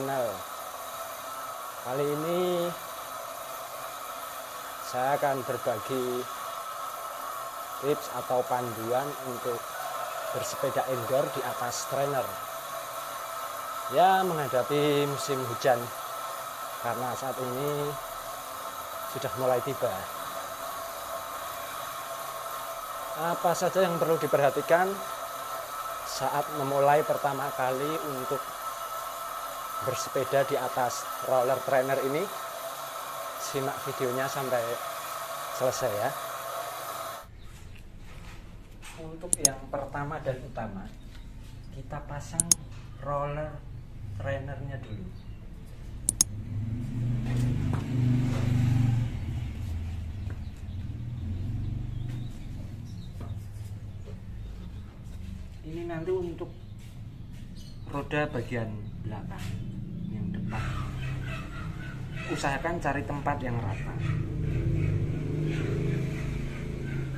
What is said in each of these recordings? channel. Kali ini saya akan berbagi tips atau panduan untuk bersepeda indoor di atas trainer ya, menghadapi musim hujan karena saat ini sudah mulai tiba. Apa saja yang perlu diperhatikan saat memulai pertama kali untuk bersepeda di atas roller trainer ini? Simak videonya sampai selesai ya. Untuk yang pertama dan utama, kita pasang roller trainernya dulu. Ini nanti untuk roda bagian belakang, yang depan usahakan cari tempat yang rata,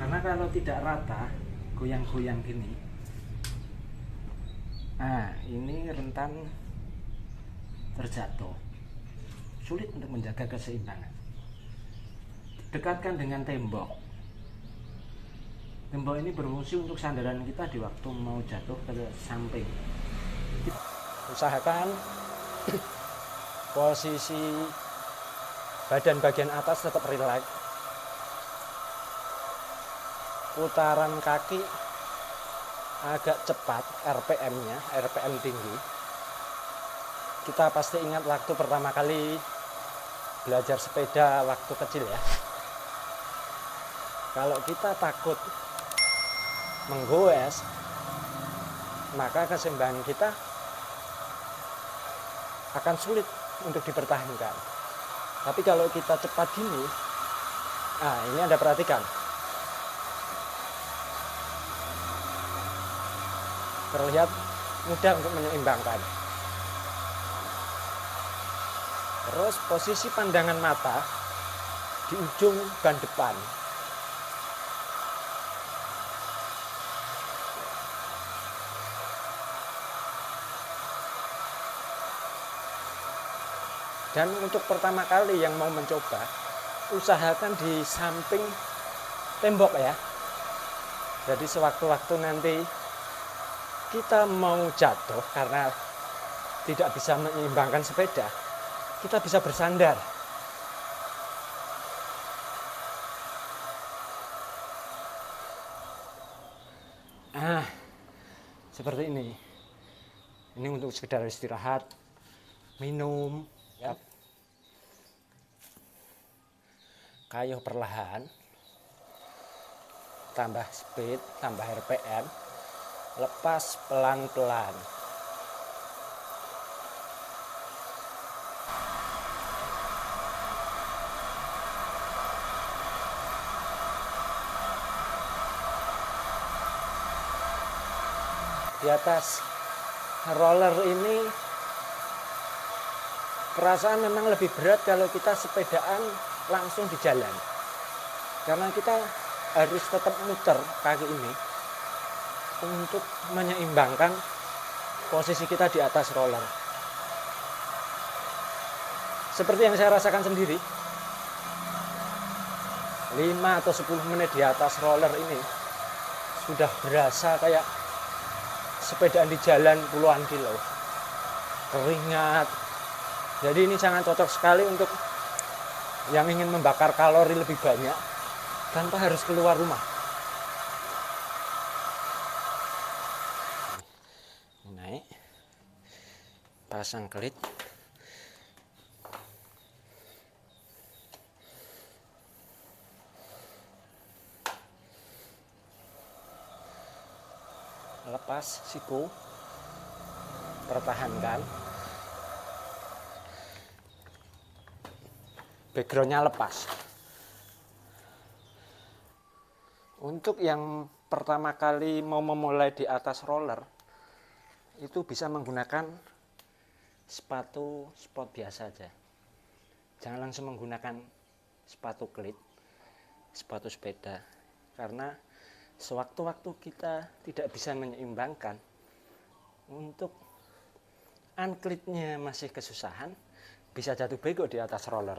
karena kalau tidak rata goyang-goyang gini, nah ini rentan terjatuh, sulit untuk menjaga keseimbangan. Dekatkan dengan tembok. Tembok ini berfungsi untuk sandaran kita di waktu mau jatuh ke samping. Usahakan posisi badan bagian atas tetap rileks. Putaran kaki agak cepat, RPM-nya, RPM tinggi. Kita pasti ingat waktu pertama kali belajar sepeda waktu kecil ya. Kalau kita takut menggoes, maka keseimbangan kita akan sulit untuk dipertahankan. Tapi kalau kita cepat gini, nah ini Anda perhatikan, terlihat mudah untuk menyeimbangkan. Terus posisi pandangan mata di ujung ban depan. Dan untuk pertama kali yang mau mencoba, usahakan di samping tembok ya. Jadi sewaktu-waktu nanti kita mau jatuh karena tidak bisa menyeimbangkan sepeda, kita bisa bersandar. Nah, seperti ini. Ini untuk sekedar istirahat, minum. Yap. Kayuh perlahan, tambah speed, tambah RPM, lepas pelan-pelan. Di atas roller ini perasaan memang lebih berat kalau kita sepedaan langsung di jalan, karena kita harus tetap muter kaki ini untuk menyeimbangkan posisi kita di atas roller. Seperti yang saya rasakan sendiri, 5 atau 10 menit di atas roller ini sudah berasa kayak sepedaan di jalan puluhan kilo, keringat. Jadi ini sangat cocok sekali untuk yang ingin membakar kalori lebih banyak tanpa harus keluar rumah. Naik, pasang klit. Lepas siku, pertahankan. Backgroundnya lepas. Untuk yang pertama kali mau memulai di atas roller, itu bisa menggunakan sepatu sport biasa aja. Jangan langsung menggunakan sepatu klit, sepatu sepeda, karena sewaktu-waktu kita tidak bisa menyeimbangkan, untuk unclipnya masih kesusahan, bisa jatuh bego di atas roller.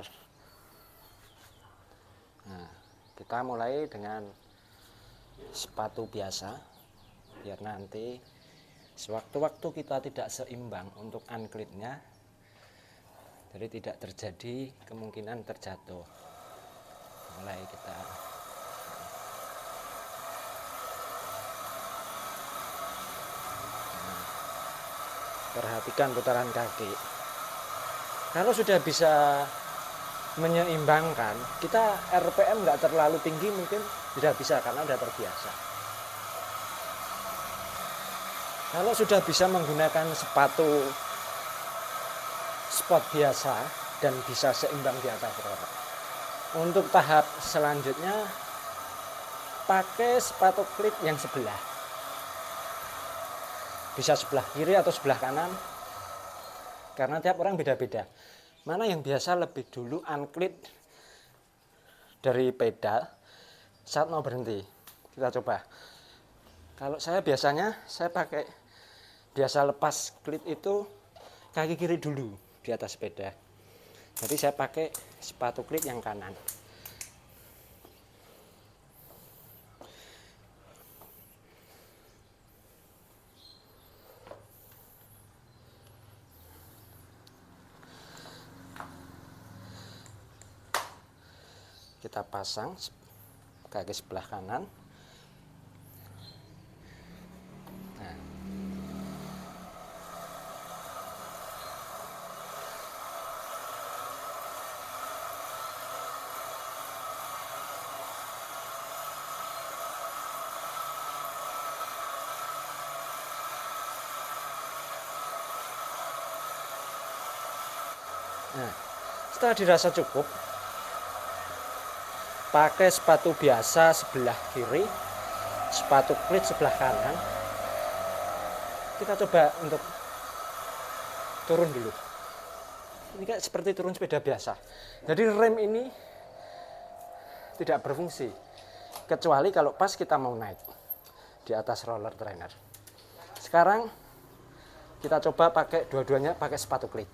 Nah, kita mulai dengan sepatu biasa, biar nanti sewaktu-waktu kita tidak seimbang untuk unclipnya, jadi tidak terjadi kemungkinan terjatuh. Mulai kita perhatikan putaran kaki. Kalau sudah bisa menyeimbangkan, kita RPM nggak terlalu tinggi mungkin tidak bisa karena sudah terbiasa. Kalau sudah bisa menggunakan sepatu sport biasa dan bisa seimbang di atas roller. Untuk tahap selanjutnya pakai sepatu klip yang sebelah. Bisa sebelah kiri atau sebelah kanan, karena tiap orang beda-beda. Mana yang biasa lebih dulu unclip dari pedal saat mau berhenti, kita coba. Kalau saya biasanya, saya pakai biasa lepas klip itu kaki kiri dulu di atas sepeda. Jadi saya pakai sepatu klip yang kanan. Kita pasang kaki sebelah kanan. Nah. Nah, setelah dirasa cukup, pakai sepatu biasa sebelah kiri, sepatu klip sebelah kanan. Kita coba untuk turun dulu. Ini kayak seperti turun sepeda biasa. Jadi rem ini tidak berfungsi, kecuali kalau pas kita mau naik di atas roller trainer. Sekarang kita coba pakai dua-duanya pakai sepatu klip.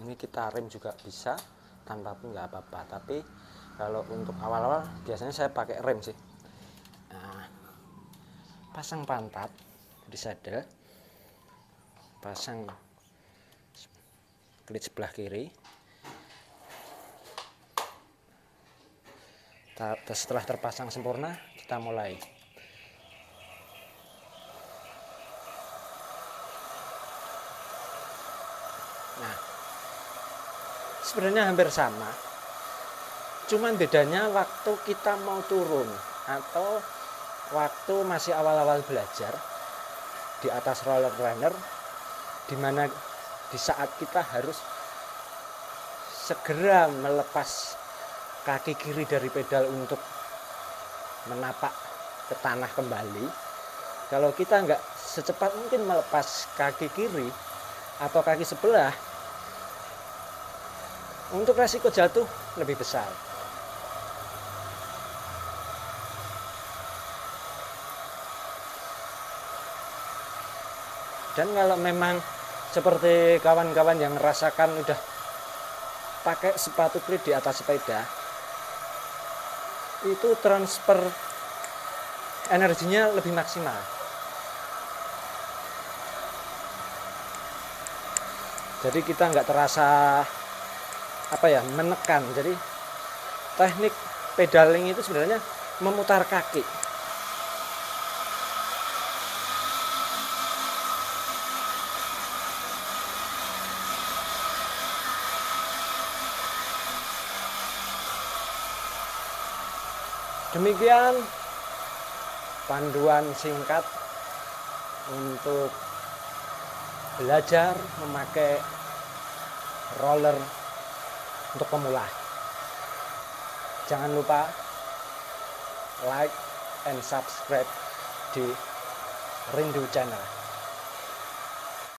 Ini kita rem juga bisa tanpa pun nggak apa-apa, tapi kalau untuk awal-awal biasanya saya pakai rem sih. Nah, pasang pantat di saddle, pasang klip sebelah kiri. Setelah terpasang sempurna, kita mulai. Nah, sebenarnya hampir sama, cuman bedanya waktu kita mau turun atau waktu masih awal-awal belajar di atas roller trainer, dimana di saat kita harus segera melepas kaki kiri dari pedal untuk menapak ke tanah kembali. Kalau kita nggak secepat mungkin melepas kaki kiri atau kaki sebelah, untuk resiko jatuh lebih besar. Dan kalau memang seperti kawan-kawan yang merasakan udah pakai sepatu klip di atas sepeda, itu transfer energinya lebih maksimal. Jadi kita nggak terasa menekan. Jadi teknik pedaling itu sebenarnya memutar kaki. Demikian panduan singkat untuk belajar memakai roller untuk pemula. Jangan lupa like and subscribe di Rindu channel.